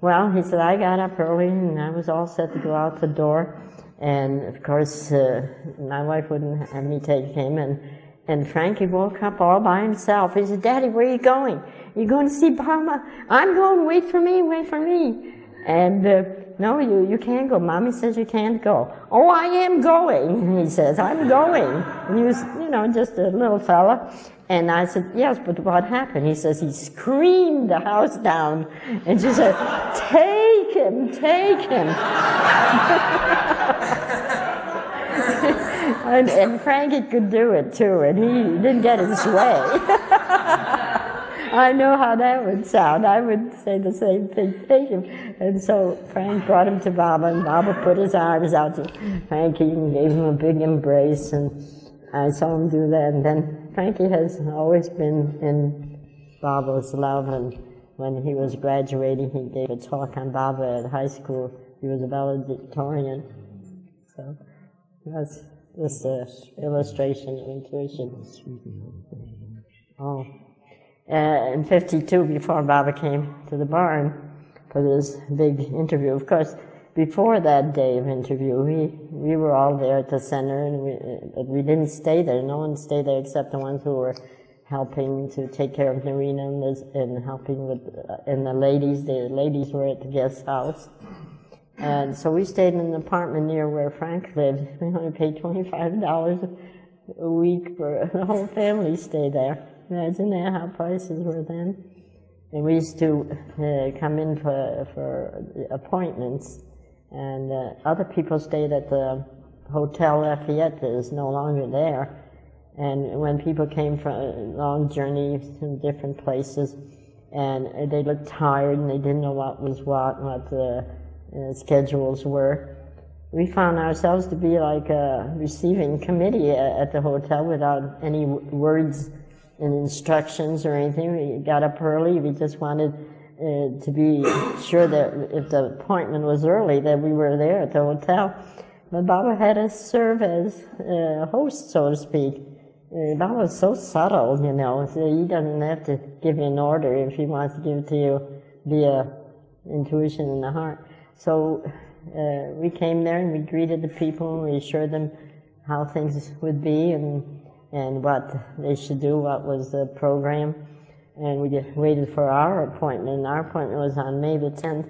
well, he said, I got up early and I was all set to go out the door. And of course, uh, my wife wouldn't have me take him. And, and Frankie woke up all by himself. He said, Daddy, where are you going? Are you going to see Baba? I'm going, wait for me, wait for me. And uh, no, you, you can't go. Mommy says you can't go. Oh, I am going, he says, I'm going. And he was, you know, just a little fella. And I said, yes, but what happened? He says, he screamed the house down. And she said, take him, take him. and, and Frankie could do it, too, and he didn't get his way. I know how that would sound. I would say the same thing, take him. And so Frank brought him to Baba, and Baba put his arms out to Frankie and gave him a big embrace. And I saw him do that, and then Frankie has always been in Baba's love, and when he was graduating, he gave a talk on Baba at high school. He was a valedictorian. So that's just an illustration of intuition. Oh, uh, in fifty-two, before Baba came to the barn for this big interview, of course, before that day of interview, we, we were all there at the center, and we, but we didn't stay there. No one stayed there except the ones who were helping to take care of Norina and, this, and helping with, uh, and the ladies, the ladies were at the guest house. And so we stayed in an apartment near where Frank lived. We only paid twenty-five dollars a week for the whole family stay there. Imagine that, how prices were then. And we used to uh, come in for, for appointments. And uh, other people stayed at the Hotel Lafayette that is no longer there. And when people came from a long journey from different places, and they looked tired and they didn't know what was what, what the uh, schedules were, we found ourselves to be like a receiving committee at the hotel without any words and instructions or anything. We got up early, we just wanted Uh, to be sure that if the appointment was early, that we were there at the hotel. But Baba had us serve as a uh, host, so to speak. Uh, Baba was so subtle, you know, so he doesn't have to give you an order if he wants to give it to you via intuition in the heart. So uh, we came there and we greeted the people and we assured them how things would be and, and what they should do, what was the program. And we just waited for our appointment, and our appointment was on May the tenth,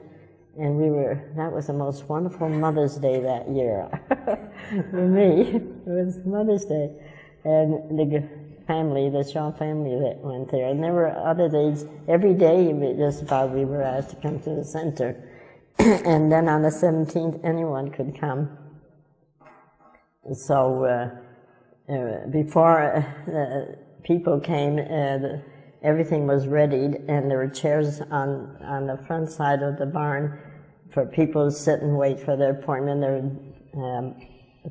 and we were, that was the most wonderful Mother's Day that year for me. It was Mother's Day. And the family, the Shaw family that went there, and there were other days, every day just about we were asked to come to the center. And then on the seventeenth, anyone could come. So uh, uh, before uh, uh, people came, uh, the, everything was readied, and there were chairs on, on the front side of the barn for people to sit and wait for their appointment. There were um,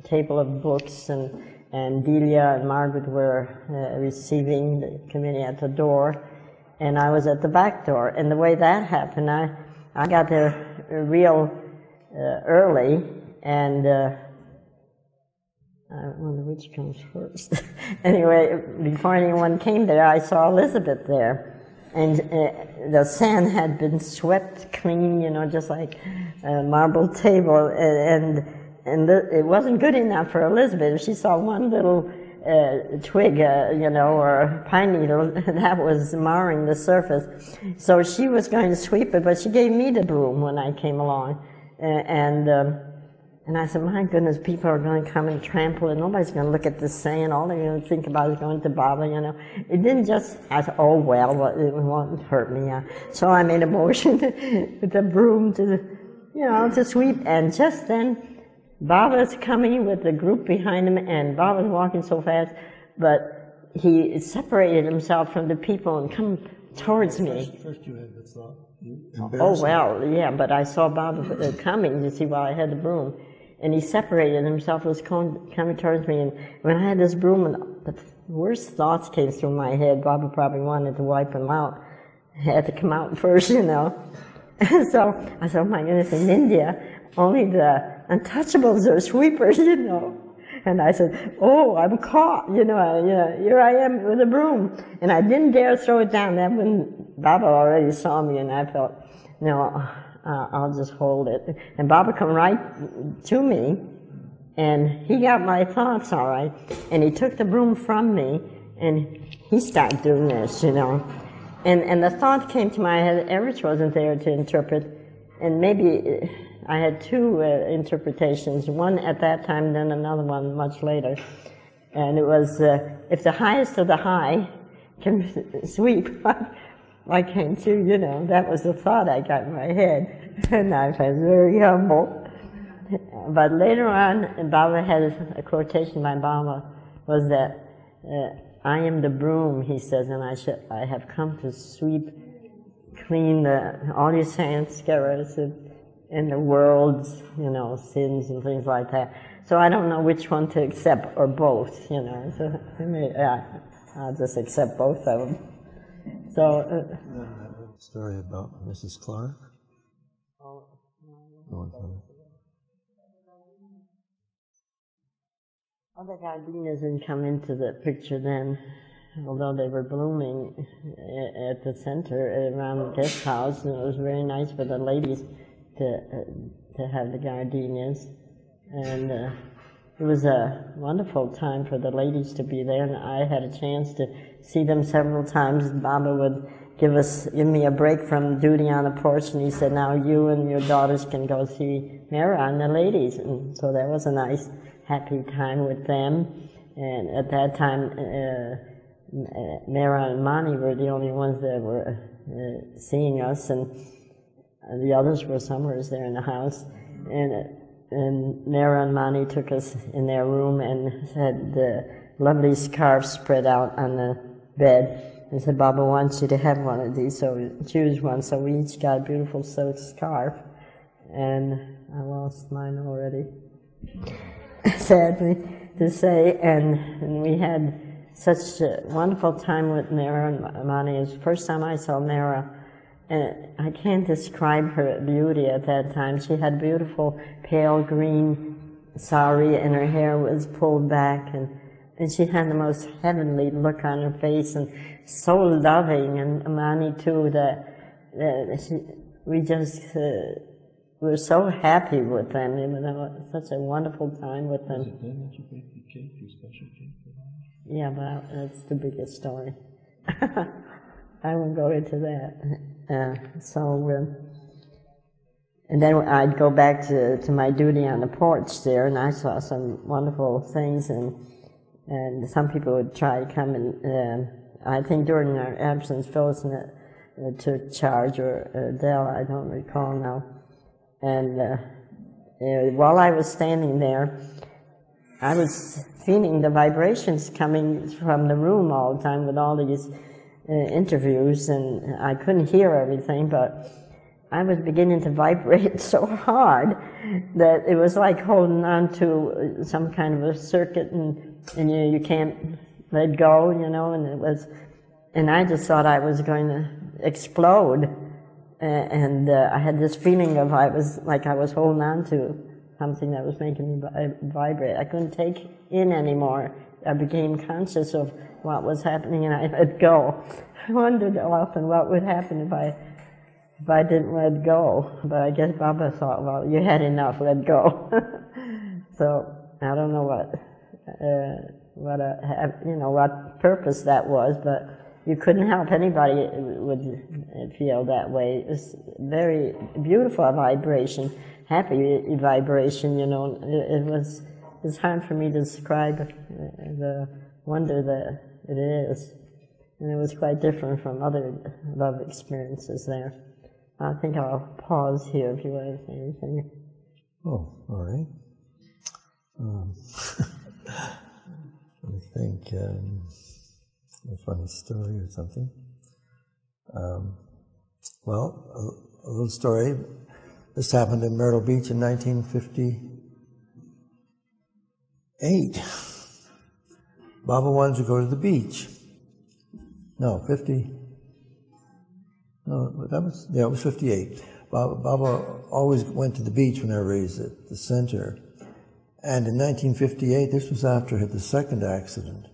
a table of books, and, and Delia and Margaret were uh, receiving the committee at the door. and I was at the back door. And the way that happened, I, I got there real uh, early, and uh, I wonder which comes first. Anyway, before anyone came there, I saw Elizabeth there. And uh, the sand had been swept clean, you know, just like a marble table. And, and the, it wasn't good enough for Elizabeth. If she saw one little uh, twig, uh, you know, or pine needle, that was marring the surface. So she was going to sweep it, but she gave me the broom when I came along. And... Um, And I said, my goodness, people are going to come and trample it. Nobody's going to look at this sand. All they're going to think about is going to Baba, you know. It didn't just, I said, oh, well, it won't hurt me. So I made a motion with the broom to, you know, to sweep. And just then, Baba's coming with the group behind him, and Baba's walking so fast, but he separated himself from the people and come towards me. First, first you had the thought. Oh, well, yeah, but I saw Baba coming, you see, while I had the broom. And he separated himself, was coming towards me, and when I had this broom, and the worst thoughts came through my head. Baba probably wanted to wipe him out. I had to come out first, you know. So I said, oh my goodness, in India, only the untouchables are sweepers, you know. And I said, oh, I'm caught, you know, I, you know, here I am with a broom. And I didn't dare throw it down. That when Baba already saw me, and I felt, you know, Uh, I'll just hold it. And Baba come right to me, and he got my thoughts, all right. And he took the broom from me, and he started doing this, you know. And and the thought came to my head, Erich wasn't there to interpret, and maybe I had two uh, interpretations, one at that time, then another one much later. And it was, uh, if the highest of the high can sweep up, I came to, you know, that was the thought I got in my head, and I was very humble. But later on, Baba had a quotation by Baba, was that, uh, I am the broom, he says, and I, should, I have come to sweep, clean the, all your sand scarers and, and the world's, you know, sins and things like that. So I don't know which one to accept, or both, you know, so I may, uh, I'll just accept both of them. So, uh, story about Missus Clark. Oh, no, other gardenias didn't come into the picture then, although they were blooming at the center around the guest house, and it was very nice for the ladies to uh, to have the gardenias, and uh, it was a wonderful time for the ladies to be there, and I had a chance to see them several times. Baba would give us, give me a break from duty on the porch, and he said, now you and your daughters can go see Mara and the ladies. And so that was a nice, happy time with them. And at that time, uh, Mara and Mani were the only ones that were uh, seeing us, and the others were somewhere there in the house. And, and Mara and Mani took us in their room and said, uh, lovely scarf spread out on the bed, and said, Baba wants you to have one of these, so choose one. So we each got a beautiful silk scarf, and I lost mine already, sadly to say, and, and we had such a wonderful time with Nera and Mani. It was the first time I saw Nera, and I can't describe her beauty at that time. She had beautiful pale green sari, and her hair was pulled back, and And she had the most heavenly look on her face, and so loving, and Mani too, that, that she, we just uh, were so happy with them. It was such a wonderful time with them. Was it then that you baked the cake, your special cake? Yeah, but that's the biggest story. I won't go into that. Uh, so, uh, and then I'd go back to, to my duty on the porch there, and I saw some wonderful things, and And some people would try to come and, uh, I think during our absence, Phyllis and, uh, took charge, or Adele, I don't recall now. And uh, uh, while I was standing there, I was feeling the vibrations coming from the room all the time with all these uh, interviews, and I couldn't hear everything, but I was beginning to vibrate so hard that it was like holding on to some kind of a circuit, and And you, you can't let go, you know, and it was and I just thought I was going to explode. And uh, I had this feeling of I was like I was holding on to something that was making me vibrate. I couldn't take in anymore. I became conscious of what was happening, and I let go. I wondered often what would happen if I if I didn't let go. But I guess Baba thought, well, you had enough, let go. So I don't know what uh, what a, you know what purpose that was, but you couldn't help anybody would feel that way. It's very beautiful vibration, happy vibration. You know, it, it was. It's hard for me to describe the wonder that it is. And it was quite different from other love experiences there. I think I'll pause here if you want to say anything. Oh, all right. Um, I think um, a funny story or something. Um, well, a, a little story. This happened in Myrtle Beach in nineteen fifty-eight. Baba wanted to go to the beach. No, fifty. No, that was yeah, it was fifty-eight. Baba, Baba always went to the beach whenever he was at the center. And in nineteen fifty-eight, this was after the second accident,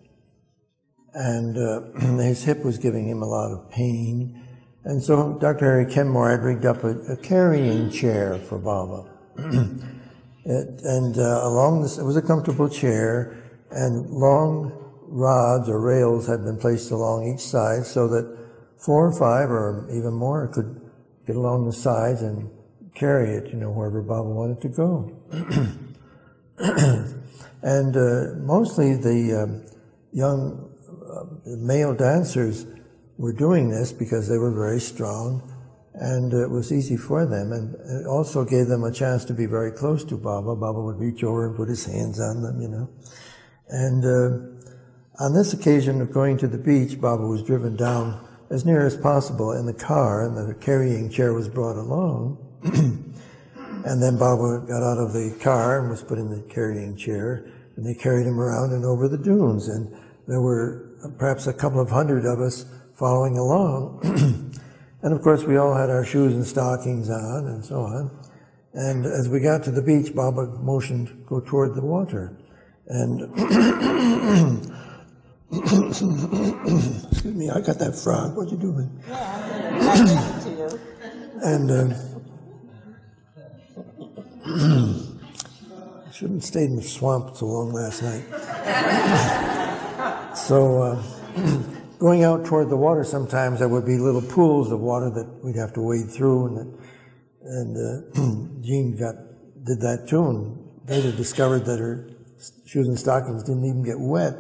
and uh, his hip was giving him a lot of pain. And so Doctor Harry Kenmore had rigged up a, a carrying chair for Baba. It, and uh, along this, it was a comfortable chair, and long rods or rails had been placed along each side so that four or five or even more could get along the sides and carry it, you know, wherever Baba wanted to go. And uh, mostly the um, young uh, male dancers were doing this because they were very strong. And it was easy for them, and it also gave them a chance to be very close to Baba. Baba would reach over and put his hands on them, you know. And uh, on this occasion of going to the beach, Baba was driven down as near as possible in the car, and the carrying chair was brought along. And then Baba got out of the car and was put in the carrying chair, and they carried him around and over the dunes. And there were perhaps a couple of hundred of us following along. And of course, we all had our shoes and stockings on and so on. And as we got to the beach, Baba motioned, go toward the water. And, excuse me, I got that frog. What you doing? Yeah, I'm listening to you. And, um, I shouldn't have stayed in the swamp so long last night. So, uh, going out toward the water, sometimes there would be little pools of water that we'd have to wade through, and that, and uh, Jean got did that too, and later discovered that her shoes and stockings didn't even get wet.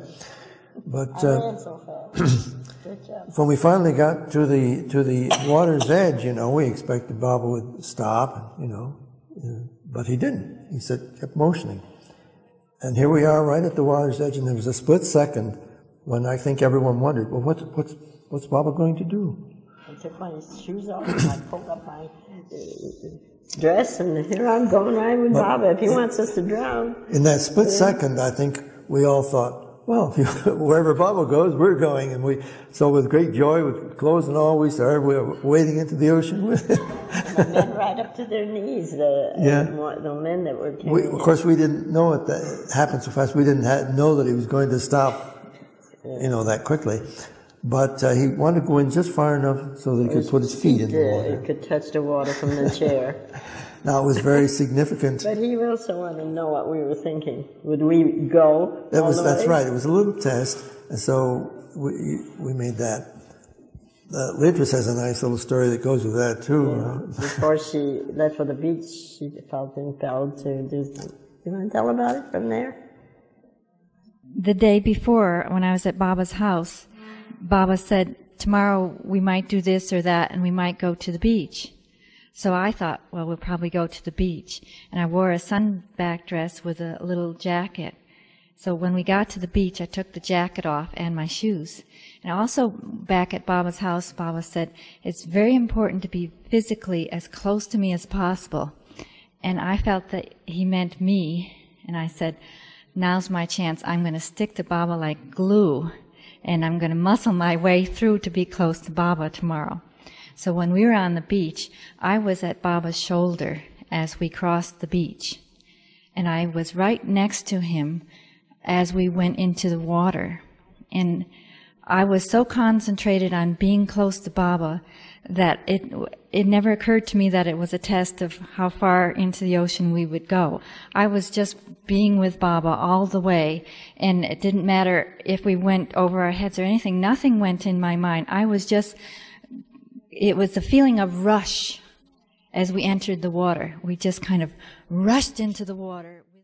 But uh, so Good job. When we finally got to the to the water's edge, you know, we expected Baba would stop, you know, but he didn't. He said kept motioning, and here we are, right at the water's edge, and there was a split second when I think everyone wondered, well, what's, what's, what's Baba going to do? I took my shoes off and I pulled up my uh, dress, and here I'm going right with but Baba if he in, wants us to drown. In that split yeah. second, I think we all thought, well, if you, wherever Baba goes, we're going. And we, so with great joy, with clothes and all, we started we were wading into the ocean with it. The men right up to their knees, the, yeah. uh, the men that were we, Of course, we didn't know it, that it happened so fast. We didn't ha know that he was going to stop, you know, that quickly. But uh, he wanted to go in just far enough so that he could put his feet in the water. He could touch the water from the chair. Now, it was very significant. But he also wanted to know what we were thinking. Would we go that was That's right. It was a little test, and so we, we made that. Uh, Leatrice has a nice little story that goes with that, too. Yeah. Huh? Before she left for the beach, she felt impelled to do something. You want to tell about it from there? The day before, when I was at Baba's house, Baba said, tomorrow we might do this or that, and we might go to the beach. So I thought, well, we'll probably go to the beach. And I wore a sunback dress with a little jacket. So when we got to the beach, I took the jacket off and my shoes. And also back at Baba's house, Baba said, it's very important to be physically as close to me as possible. And I felt that he meant me, and I said, now's my chance. I'm going to stick to Baba like glue. and I'm going to muscle my way through to be close to Baba tomorrow. So when we were on the beach, I was at Baba's shoulder as we crossed the beach, and I was right next to him as we went into the water. And I was so concentrated on being close to Baba that it it never occurred to me that it was a test of how far into the ocean we would go. I was just being with Baba all the way, and it didn't matter if we went over our heads or anything. Nothing went in my mind. I was just, it was the feeling of rush as we entered the water. We just kind of rushed into the water.